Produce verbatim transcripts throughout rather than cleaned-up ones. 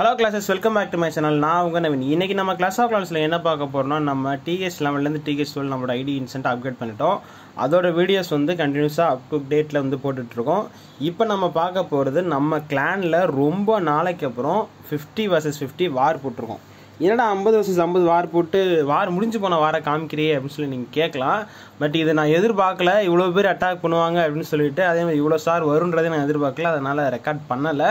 Hello classes, welcome back to my channel. நான் உங்கள் நவீன். இன்றைக்கி நம்ம கிளாஸ் ஆஃப் கிளாஸில் என்ன பார்க்க போகிறோம்னா, நம்ம டிஹெச் லெவன்லேருந்து டிஹெச் டுவெல் நம்மளோட ஐடி இன்ஸ்டன்ட் அப்டேட் பண்ணிட்டோம். அதோட வீடியோஸ் வந்து கண்டினியூஸாக அப் டு டேட்டில் வந்து போட்டுட்ருக்கோம். இப்போ நம்ம பார்க்க போகிறது, நம்ம கிளானில் ரொம்ப நாளைக்கு அப்புறம் ஃபிஃப்டி வர்சஸ் ஃபிஃப்டி வார் போட்டிருக்கோம். என்னடா ஐம்பது வர்சஸ் ஐம்பது வார் போட்டு வார் முடிஞ்சு போன வாரை காமிக்கிறே அப்படின்னு சொல்லி நீங்கள் கேட்கலாம். பட் இது நான் எதிர்பார்க்கல, இவ்வளோ பேர் அட்டாக் பண்ணுவாங்க அப்படின்னு சொல்லிட்டு, அதே மாதிரி இவ்வளோ சார் வருன்றதை நான் எதிர்பார்க்கல, அதனால் ரெக்கார்ட் பண்ணலை.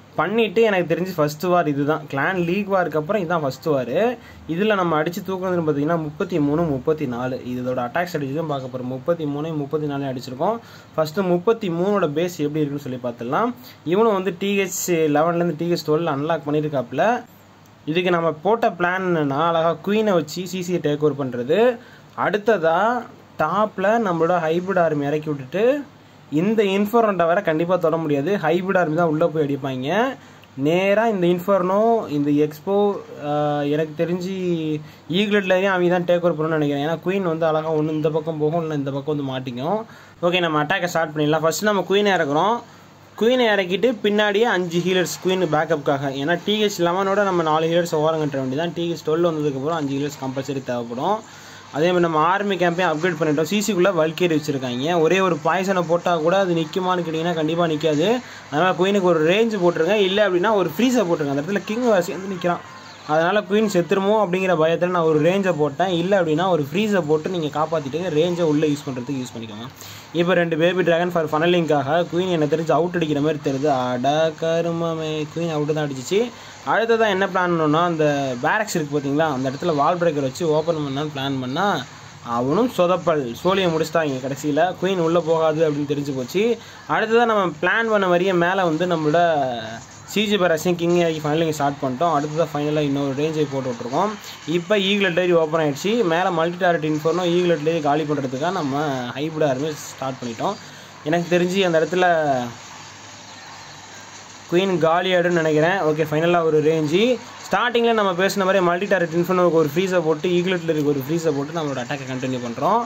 பண்ணிவிட்டு எனக்கு தெரிஞ்சு ஃபஸ்ட்டு வார் இது தான், கிளான் லீக் வாருக்கு அப்புறம் இதுதான் ஃபஸ்ட்டு வார். இதில் நம்ம அடித்து தூக்குறதுன்னு பார்த்தீங்கன்னா முப்பத்தி மூணு முப்பத்தி நாலு இதோட அட்டாக்ஸ் அடிச்சு தான் பார்க்க போகிறோம். முப்பத்தி மூணு முப்பத்தி நாலு அடிச்சிருக்கோம். ஃபஸ்ட்டு முப்பத்தி மூணோட பேஸ் எப்படி இருக்குன்னு சொல்லி பார்த்துடலாம். இவனும் வந்து டிஹெச் லெவன்லேருந்து டிஹெச் டுவெல் அன்லாக் பண்ணியிருக்காப்புல. இதுக்கு நம்ம போட்ட பிளான் என்னென்னா, அழகாக குயினை வச்சு சிசியை டேக் ஓவர் பண்ணுறது. அடுத்ததாக டாப்பில் நம்மளோட ஹைபிரிட் ஆர்மி இறக்கி விட்டுட்டு, இந்த இன்ஃபர்னோட வேறு கண்டிப்பாக தொட முடியாது, ஹைபிரிட் ஆர்மி தான் உள்ளே போய் அடிப்பாங்க நேராக. இந்த இன்ஃபர்னோ, இந்த எக்ஸ்போ, எனக்கு தெரிஞ்சு ஈக்லெட்லேயும் அவங்க தான் டேக் ஓவர் பண்ணணும்னு நினைக்கிறேன். ஏன்னா குயின் வந்து அழகாக ஒன்று இந்த பக்கம் போகும், இல்லை இந்த பக்கம் வந்து மாட்டிக்கும். ஓகே, நம்ம அட்டாக்கை ஸ்டார்ட் பண்ணிடலாம். ஃபஸ்ட்டு நம்ம குயினை இறக்குறோம். குயினை இறக்கிட்டு பின்னாடியே அஞ்சு ஹீலர்ஸ் குயின் பேக்கப்புக்காக. ஏன்னா டிஹெச் லெவனோட நம்ம நாலு ஹீலர்ஸ் ஓரம் கட்டுற வேண்டியதான். டிஹெச் டுவெல் வந்ததுக்கப்புறம் அஞ்சு ஹீலர்ஸ் கம்பல்சரி தேவைப்படும். அதே மாதிரி நம்ம ஆர்மி கேம்பையும் அப்கிரேட் பண்ணிட்டோம். சிசிக்குள்ளே வல்கேரி வச்சுருக்காங்க. ஒரே ஒரு பாய்சனை போட்டால் கூட அது நிற்குமான்னு கேட்டிங்கன்னா கண்டிப்பாக நிற்காது. அதனால் குயினுக்கு ஒரு ரேஞ்சு போட்டிருங்க, இல்லை அப்படின்னா ஒரு ஃப்ரீஸை போட்டிருங்க. அந்த இடத்துல கிங் வாசி வந்து நிற்கிறான், அதனால் குயின் செத்துருமோ அப்படிங்கிற பயத்தில் நான் ஒரு ரேஞ்சை போட்டேன். இல்லை அப்படின்னா ஒரு ஃப்ரீஸை போட்டு நீங்கள் காப்பாற்றிட்டு ரேஞ்சை உள்ளே யூஸ் பண்ணுறதுக்கு யூஸ் பண்ணிக்கோங்க. இப்போ ரெண்டு பேபி ட்ராகன் ஃபார் ஃபனலிங்காக குயின் எனக்கு தெரிஞ்சு அவுட் அடிக்கிற மாதிரி தெரியுது. அட கருமமே, குயின் அவுட்டு தான் அடிச்சிச்சு. அடுத்ததான் என்ன பிளான் பண்ணோன்னா, அந்த பேரக்ஸ் இருக்குது பார்த்தீங்களா, அந்த இடத்துல வால் பிரேக்கர் வச்சு ஓப்பன் பண்ணான்னு பிளான் பண்ணால் அவனும் சொதப்பல் சோழியை முடிச்சிட்டாங்க. கடைசியில் குயின் உள்ளே போகாது அப்படின்னு தெரிஞ்சு போச்சு. அடுத்ததான் நம்ம பிளான் பண்ண மாதிரியே மேலே வந்து நம்மளோட சிஜி பேரக்ஸையும் கிங் ஆகி ஃபைனலிங் ஸ்டார்ட் பண்ணிட்டோம். அடுத்ததான் ஃபைனலாக இன்னொரு ரேஞ்சை போட்டு விட்ருக்கோம். இப்போ ஈக்லெட் லேரி ஓப்பன் ஆகிடுச்சு. மேலே மல்டி டார்கெட் இன்ஃபர்னோ ஈக்லெட் லேரி காலி பண்ணுறதுக்காக நம்ம ஹைபிரிட் ஆர்மி ஸ்டார்ட் பண்ணிட்டோம். எனக்கு தெரிஞ்சு அந்த இடத்துல குயின் காலி ஆடுன்னு நினைக்கிறேன். ஓகே, ஃபைனலாக ஒரு ரேஞ்சு ஸ்டார்டிங்கில் நம்ம பேசின மாதிரி மல்டி டார்கெட் இன்ஃபர்னோவுக்கு ஒரு ஃப்ரீஸை போட்டு ஈக்லெட் லேரிக்கு ஒரு ஃப்ரீஸை போட்டு நம்மளோட அட்டாக்கை கண்டினியூ பண்ணுறோம்.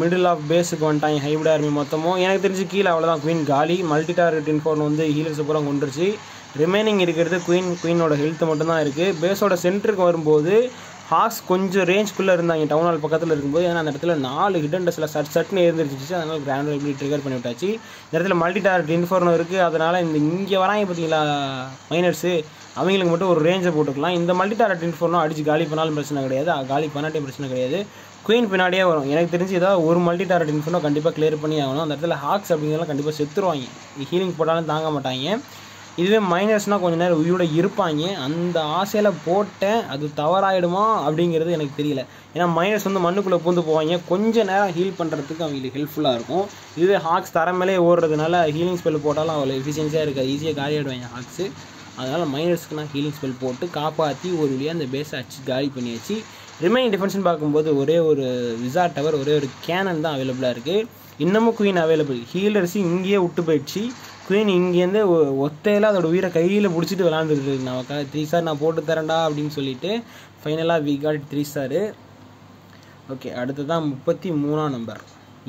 மிடில் ஆஃப் பேஸுக்கு வந்துட்டாங்க ஹைபிரிட் ஆர்மி மொத்தமும். எனக்கு தெரிஞ்சு கீழே அவ்வளோதான், குயின் காலி. மல்டி டார்கெட் இன்ஃபர்னோ வந்து ஹீலர்ஸ் பூரா கொண்டுருச்சு. ரிமைனிங் இருக்கிறது குயின் குயினோட ஹெல்த் மட்டும்தான் இருக்குது. பேஸோட சென்டருக்கு வரும்போது ஹாஸ் கொஞ்சம் ரேஞ்ச்குள்ளே இருந்தாங்க, டவுன் ஹால் பக்கத்தில் இருக்கும்போது. ஏன்னா அந்த இடத்துல நாலு ஹிடன்டஸில் சட் சட்னு எழுந்திரிச்சிச்சு, அதனால் கிராண்ட் எப்படி ட்ரிகர் பண்ணி விட்டாச்சு. இந்த இடத்துல மல்டி டார்கெட் இன்ஃபர்னோ இருக்குது, அதனால் இந்த இங்கே வராங்க பார்த்தீங்களா மைனர்ஸு, அவங்களுக்கு மட்டும் ஒரு ரேஞ்சை போட்டுக்கலாம். இந்த மல்டி டார்கெட் இன்ஃபர்னோ அடிச்சு காலி பண்ணாலும் பிரச்சனை கிடையாது, காலி பண்ணாட்டையும் பிரச்சனை கிடையாது. குயின் பின்னாடியே வரும். எனக்கு தெரிஞ்சு ஏதாவது ஒரு மல்டி டார்கெட் இன்ஃபர்னோ கண்டிப்பாக கிளியர் பண்ணி ஆகணும். அந்த இடத்துல ஹாக்ஸ் அப்படிங்கிறதெல்லாம் கண்டிப்பாக செத்துருவாங்க, ஹீலிங் போட்டாலும் தாங்க மாட்டாங்க. இதுவே மைனஸ்னால் கொஞ்சம் நேரம் உயிரோட இருப்பாங்க. அந்த ஆசையில் போட்டேன், அது தவறாயிடுமா அப்படிங்கிறது எனக்கு தெரியல. ஏன்னா மைனஸ் வந்து மண்ணுக்குள்ளே பூந்து போவாங்க, கொஞ்சம் நேரம் ஹீல் பண்ணுறதுக்கு அவங்களுக்கு ஹெல்ப்ஃபுல்லாக இருக்கும். இதுவே ஹாக்ஸ் தரமேலே ஓடுறதுனால ஹீலிங் ஸ்பெல் போட்டாலும் அவ்வளோ எஃபிஷியன்ஸாக இருக்காது, ஈஸியாக காலி ஆகிடுவாங்க ஹாக்ஸு. அதனால் மைனர்ஸ்க்கு நான் ஹீலிங் ஸ்பெல் போட்டு காப்பாற்றி ஒரு வழியாக அந்த பேஸை அடிச்சு காலி பண்ணியாச்சு. ரிமைனிங் டிஃபென்ஸ்னு பார்க்கும்போது ஒரே ஒரு விசார்ட் டவர், ஒரே ஒரு கேனன் தான் அவைலபிளாக இருக்குது. இன்னமும் குயின் அவைலபிள். ஹீலர்ஸ் இங்கேயே விட்டு போயிடுச்சு. குயின் இங்கேருந்து ஒத்தையில் அதோடய உயிரை கையில் பிடிச்சிட்டு விளாண்டுட்டு இருக்கு. நமக்காக த்ரீ ஸ்டார் நான் போட்டு தரேன்டா அப்படின்னு சொல்லிட்டு ஃபைனலாக we got three star. Okay, அடுத்ததான் முப்பத்தி மூணாம் நம்பர்.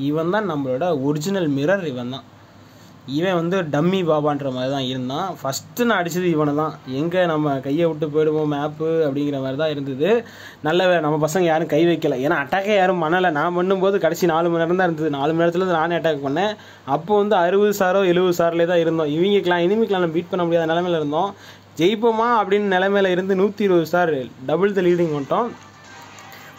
இவன் தான் நம்மளோட ஒரிஜினல் மிரர். இவன் தான் இவன் வந்து டம்மி பாபான்ற மாதிரி தான் இருந்தான். ஃபஸ்ட்டு நான் அடித்தது இவனை தான். எங்கே நம்ம கையை விட்டு போயிடுவோம் மேப்பு அப்படிங்கிற மாதிரி தான் இருந்தது. நல்ல நம்ம பசங்க யாரும் கை வைக்கலை, ஏன்னா அட்டாக்கே யாரும் பண்ணலை. நான் பண்ணும்போது கடைசி நாலு மணி நேரம் தான் இருந்தது. நாலு மணி நேரத்தில் நானே அட்டாக் பண்ணேன். அப்போ வந்து அறுபது சாரோ எழுபது சாரில் தான் இருந்தோம். இவங்களுக்குலாம் இனிமேக்கெலாம் நம்ம பீட் பண்ண முடியாத நிலமையில இருந்தோம். ஜெயிப்போமா அப்படின்னு நிலமையில இருந்து நூற்றி இருபது சார் டபுள் த லீடிங் வந்துட்டோம்.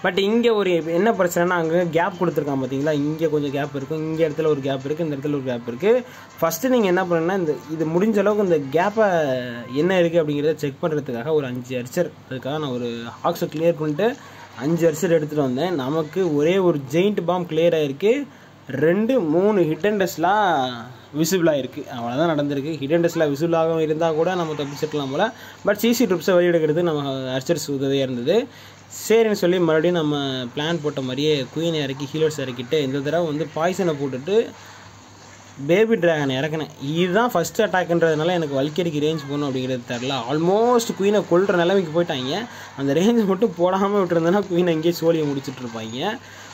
பட் இங்கே ஒரு என்ன பிரச்சனைனா, அங்கே கேப் கொடுத்துருக்காங்க பார்த்தீங்களா, இங்கே கொஞ்சம் கேப் இருக்கும், இங்கே இடத்துல ஒரு கேப் இருக்குது, இந்த இடத்துல ஒரு கேப் இருக்குது. ஃபஸ்ட்டு நீங்கள் என்ன பண்ணுன்னா, இந்த இது முடிஞ்ச அளவுக்கு இந்த கேப்பை என்ன இருக்குது அப்படிங்கிறத செக் பண்ணுறதுக்காக ஒரு அஞ்சு அர்ச்சர், அதுக்காக நான் ஒரு ஹாக்ஸை கிளியர் பண்ணிட்டு அஞ்சு அர்ச்சர் எடுத்துகிட்டு வந்தேன். நமக்கு ஒரே ஒரு ஜெயிண்ட் பாம் கிளியர் ஆகிருக்கு. ரெண்டு மூணு ஹிட் அண்ட் டஸ்லாம் விசிபிளாக இருக்குது, அவ்வளோதான் நடந்திருக்கு. ஹிட் அண்ட் டஸ்லாம் விசிபிளாகவும் இருந்தால் கூட நம்ம தப்பிச்சிருக்கலாம் போல். பட் சிசி ட்ரிப்ஸை வெளியெடுக்கிறது நம்ம அர்ச்சர்ஸ் உதவியாக இருந்தது. சரின்னு சொல்லி மறுபடியும் நம்ம பிளான் போட்ட மாதிரியே குயினை இறக்கி ஹீலர்ஸ் இறக்கிட்டு, இந்த தடவை வந்து பாய்சனை போட்டுட்டு பேபி டிராகன் இறக்குனேன். இதுதான் ஃபஸ்ட் அட்டாக்ன்றதுனால எனக்கு வல்கேரிக்கு ரேஞ்ச் போகணும் அப்படிங்கிறது தெரில. ஆல்மோஸ்ட் குயினை கொல்கிற நிலைமைக்கு போயிட்டாங்க. அந்த ரேஞ்ச் மட்டும் போடாமல் விட்டுருந்தேன்னா குயினை இங்கேயே சோழியை முடிச்சுட்ருப்பாங்க.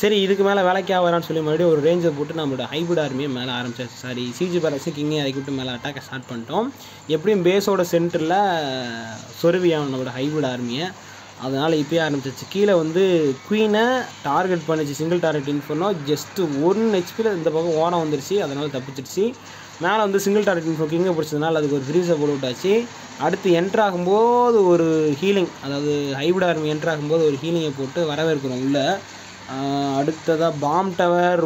சரி இதுக்கு மேலே வேலைக்கு ஆகிறான்னு சொல்லி மறுபடியும் ஒரு ரேஞ்சை போட்டு நம்மளோட ஹைபிரிட் ஆர்மியை மேலே ஆரம்பிச்சாச்சு. சாரி சிஜி பேரக்ஸு கிங்கே இறக்கி விட்டு மேலே அட்டாக்கை ஸ்டார்ட் பண்ணிட்டோம். எப்படியும் பேஸோட சென்டரில் சொருவியாகும் நம்மளோட ஹைபிரிட் ஆர்மியை, அதனால் இப்போயே ஆரம்பிச்சிச்சு. கீழே வந்து குயினை டார்கெட் பண்ணிச்சு, சிங்கிள் டார்கெட் இன் பண்ணோம். ஜஸ்ட்டு ஒன் ஹெச்பியில் இந்த பக்கம் ஓரம் வந்துருச்சு, அதனால் தப்பிச்சிடுச்சு. மேலே வந்து சிங்கிள் டார்கெட் இன் கிங்கை பிடிச்சதுனால அதுக்கு ஒரு ஃப்ரீஸை போட்டு விட்டாச்சு. அடுத்து என்ட்ராகும்போது ஒரு ஹீலிங், அதாவது ஹைபிரிட் ஆர்மி என்ட்ராகும்போது ஒரு ஹீலிங்கை போட்டு வரவேற்கணும் உள்ளே. அடுத்ததாக பாம் டவர்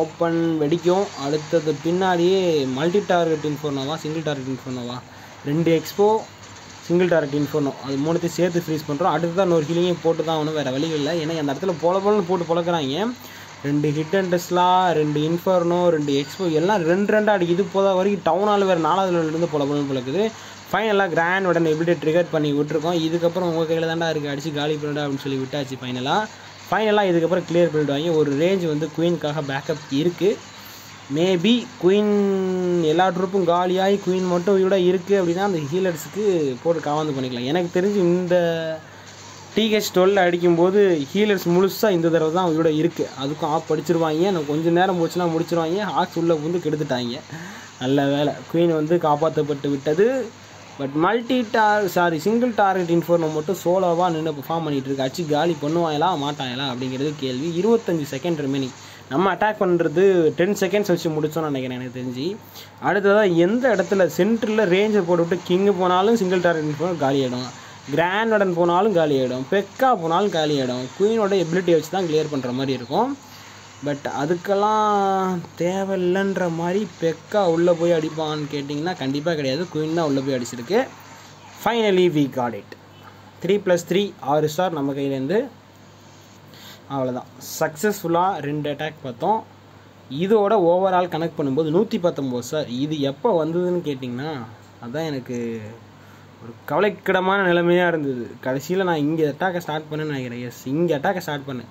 ஓப்பன் வெடிக்கும். அடுத்தது பின்னாடியே மல்டி டார்கெட் இன்ஃபோனோவா சிங்கிள் டார்கெட் இன்ஃபோனோவா ரெண்டு எக்ஸ்போ சிங்கிள் டார்கெட் இன்ஃபோனோ அது மூணுத்தையும் சேர்த்து ஃப்ரீஸ் பண்ணுறோம். அடுத்ததான் இன்னொரு ஹீலிங்கையும் போட்டு தான் ஒன்றும் வேறு வழிகள் இல்லை. ஏன்னா அந்த இடத்துல போல போலன்னு போட்டு பழக்கிறாங்க. ரெண்டு ஹிட் அண்ட் டெஸ்லா, ரெண்டு இன்ஃபர்னோ, ரெண்டு எக்ஸ்போ எல்லாம் ரெண்டு ரெண்டாக அடி இது போதா வரைக்கும் டவுனால் வேறு நாலாவதுலேருந்து போல போலன்னு பிளக்குது. ஃபைனலாக கிராண்ட் உடனே எப்படி ட்ரிகர் பண்ணி விட்டுருக்கோம். இதுக்கப்புறம் உங்கள் கையில் தாண்டா இருக்குது, அடித்து காலி பண்ணடா அப்படின்னு சொல்லி விட்டாச்சு. ஃபைனலாக ஃபைனலாக இதுக்கப்புறம் கிளியர் பண்ணிவிடுவாங்க. ஒரு ரேஞ்ச் வந்து குயின்காக பேக்கப் இருக்குது. மேபி குயின் எல்லா ட்ரூப்பும் காலியாகி குயின் மட்டும் இவ்வளோ இருக்குது அப்படின்னா அந்த ஹீலர்ஸுக்கு போட்டு காவாந்து பண்ணிக்கலாம். எனக்கு தெரிஞ்சு இந்த டிஹெச் டுவெல் அடிக்கும்போது ஹீலர்ஸ் முழுசாக இந்த தடவை தான் இவ்வளோ இருக்குது. அதுக்கும் ஆப் அடிச்சிருவாங்க, எனக்கு கொஞ்சம் நேரம் போச்சுன்னா முடிச்சிருவாங்க. ஹாக்ஸ் உள்ளே வந்து கெடுத்துட்டாங்க. நல்ல வேலை குயின் வந்து காப்பாற்றப்பட்டு விட்டது. பட் மல்டி டார் சாரி சிங்கிள் டார்கெட் இன்ஃபோர்மை மட்டும் சோலோவாக நின்று பர்ஃபார்ம் பண்ணிகிட்ருக்கு. அச்சு காலி பண்ணுவாங்களா மாட்டாங்களா அப்படிங்கிறது கேள்வி. இருபத்தஞ்சி செகண்ட் ரிமைனிங். நம்ம அட்டாக் பண்ணுறது டென் செகண்ட்ஸ் வச்சு முடிச்சோன்னு நினைக்கிறேன் எனக்கு தெரிஞ்சு. அடுத்ததான் எந்த இடத்துல சென்டரில் ரேஞ்சை போட்டுவிட்டு கிங்கு போனாலும் சிங்கிள் டார்கெட் இன்ஃபோர் காலி ஆகிடும், கிராண்ட் உடன் போனாலும் காலி ஆகிடும், பெக்கா போனாலும் காலி ஆகிடும். குயினோட எபிலிட்டி வச்சு தான் கிளியர் பண்ணுற மாதிரி இருக்கும். பட் அதுக்கெல்லாம் தேவையில்லைன்ற மாதிரி பெக்கா உள்ளே போய் அடிப்பான்னு கேட்டிங்கன்னா கண்டிப்பாக கிடையாது. குயின் தான் உள்ளே போய் அடிச்சிருக்கு. Finally we got it. Three plus three ஆறு ஸ்டார் நம்ம கையிலேருந்து. அவ்வளோதான், சக்ஸஸ்ஃபுல்லாக ரெண்டு அட்டாக் பார்த்தோம். இதோட ஓவரால் கனெக்ட் பண்ணும்போது நூற்றி பத்தொம்போது சார். இது எப்போ வந்ததுன்னு கேட்டிங்கன்னா அதுதான் எனக்கு ஒரு கவலைக்கிடமான நிலைமையாக இருந்தது. கடைசியில் நான் இங்கே அட்டாக்கை ஸ்டார்ட் பண்ணேன்னு நினைக்கிறேன். எஸ், இங்கே அட்டாக்கை ஸ்டார்ட் பண்ணேன்.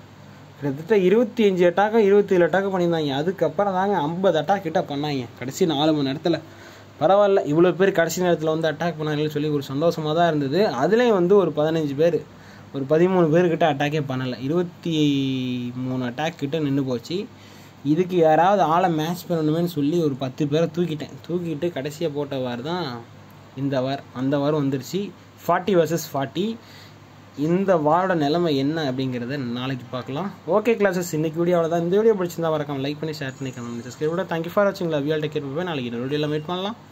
கிட்டத்தட்ட இருபத்தி அஞ்சு அட்டாக்கோ இருபத்தி ஏழு அட்டாக்கோ பண்ணியிருந்தாங்க. அதுக்கப்புறம் தாங்க ஐம்பது அட்டாக் கிட்ட பண்ணாங்க கடைசி நாலு மணி நேரத்தில். பரவாயில்ல, இவ்வளோ பேர் கடைசி நேரத்தில் வந்து அட்டாக் பண்ணாங்கன்னு சொல்லி ஒரு சந்தோஷமாக தான் இருந்தது. அதுலேயும் வந்து ஒரு பதினஞ்சு பேர் ஒரு பதிமூணு பேர்கிட்ட அட்டாக்கே பண்ணலை, இருபத்தி மூணு அட்டாக் கிட்டே நின்று போச்சு. இதுக்கு யாராவது ஆளை மேட்ச் பண்ணணுமேனு சொல்லி ஒரு பத்து பேரை தூக்கிட்டேன். தூக்கிட்டு கடைசியாக போட்ட வார் தான் இந்த வார். அந்த வாரம் வந்துருச்சு ஃபார்ட்டி வர்சஸ் ஃபார்ட்டி. இந்த வாரோட நிலைமை என்ன அப்படிங்கிறத நாளைக்கு பார்க்கலாம். ஓகே கிளாஸஸ், இன்னைக்கு வீடியோ அவ்வளோதான். இந்த வீடியோ பிடிச்சிருந்தா வரக்காம லைக் பண்ணி ஷேர் பண்ணிக்கலாம். சப்ஸ்கிரைப் பண்ணி தேங்க்யூ ஃபார் வாட்சிங். Love you all, take care. நாளைக்கு இந்த வீடியோவில் மீட் பண்ணலாம்.